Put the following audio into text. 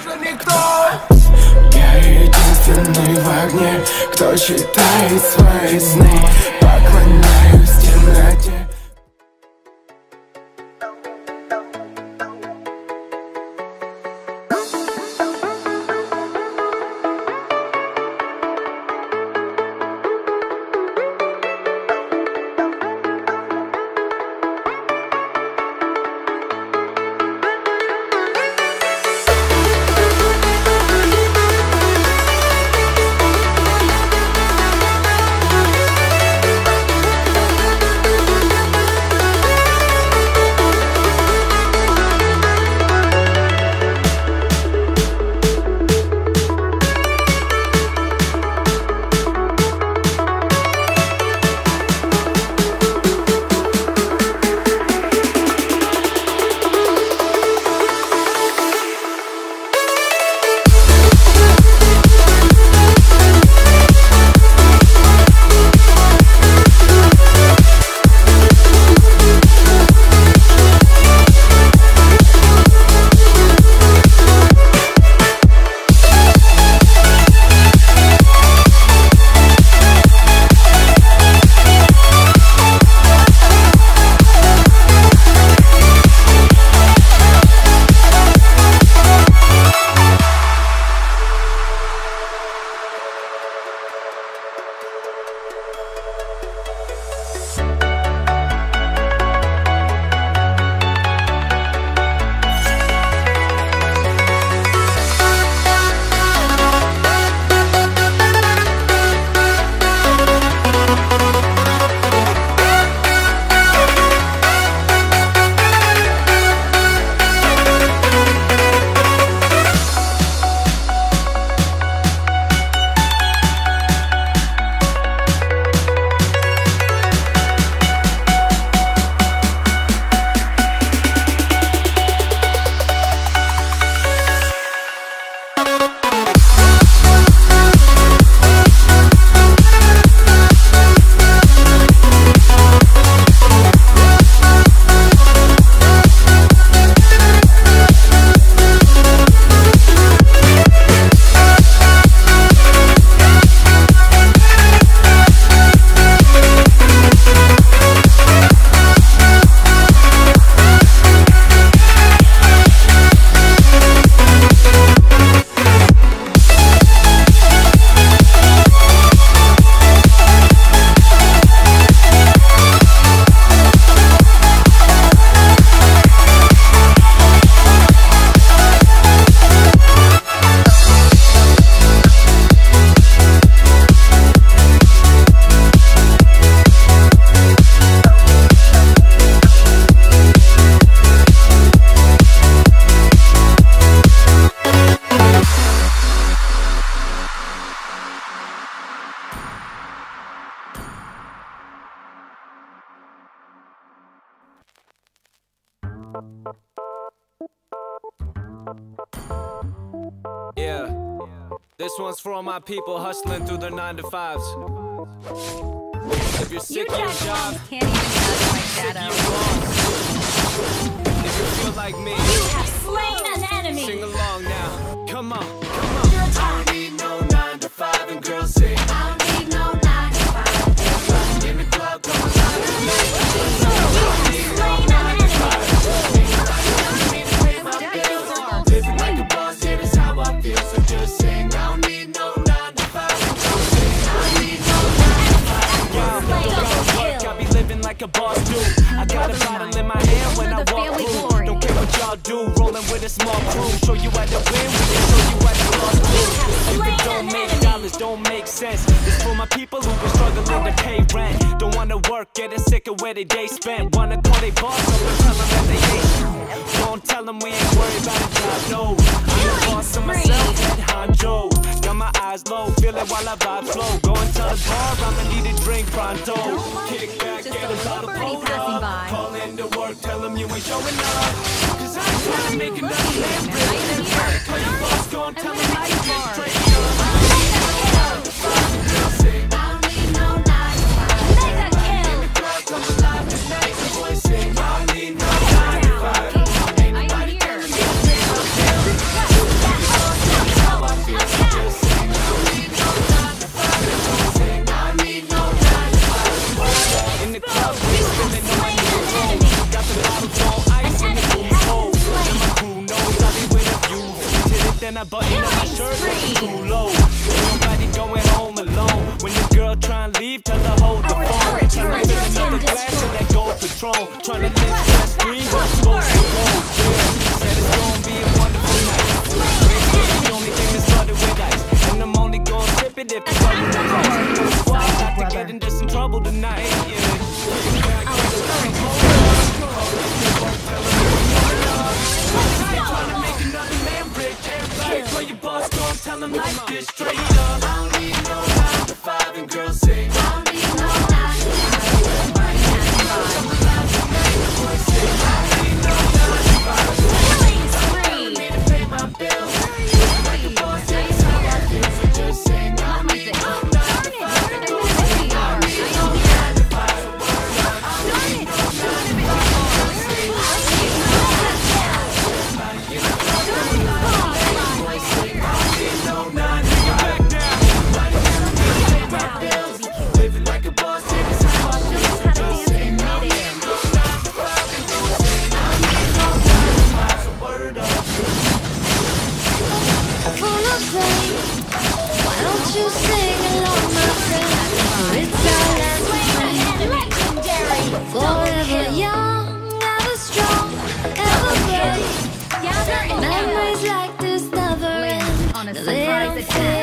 уже никто. Я единственный в огне, кто читает свои сны. Поклоняюсь темноте. Yeah, this one's for all my people hustling through their 9-to-5s. If you're sick of your job, can't even like that. If you feel like me, you have slain an enemy. Sing along now, come on, come on. I don't need no 9-to-5, and girls say I don't need no 9-to-5. In the club, come on, you have slain. A boss dude. I got a bottle in my hand when I walk through. Don't care what y'all do, rolling with a small crew. Show you how to win, we can show you how to lost. If it don't make dollars, don't make sense. It's for my people who been struggling to pay rent. Don't wanna work, getting sick of where they day spent. Wanna call they boss up and tell them that they hate. Don't tell them we ain't worried about a job, no. I'm the boss of myself and Hanjo. Got my eyes low, feel it while I vibe slow. Going to the bar, I'ma need a drink pronto. Kick back, get a bottle, pull up. Call into work, tell them you ain't showing up. Cause I ain't trying to make another man real. Call your boss, go and tell them I ain't straight up. I don't need no 9-to-5. Mega kill. In the crowd, come alive tonight. The boys sing, I don't need no 9-to-5. Ain't nobody turning me down. a button on my shirt too low. Nobody going home alone. When your girl tryna leave, tell her hold the phone. Tryna fill another glass of that gold Patron. Tryna think that's green, but it's supposed to go. Said it's gonna be a wonderful night. The only thing that's flooded with ice, and I'm only gonna tip it if it's flooded with ice. Well, I'm about to get into some trouble tonight. Tell him like this straight up. I don't need no 9 to 5 and girls say I don't need no 9 to 5. I don't need to pay my bills. Like the boss says how I feel, so just say I don't need no 9 to 5 and girls say I don't need no 9 to 5. I don't need no 9 to 5. I don't need no 9 to 5. I don't need no 9 to 5. You sing along, my friend, for it's our land, legendary. Forever young, ever strong, ever brave. Memories like this never end. They don't fade.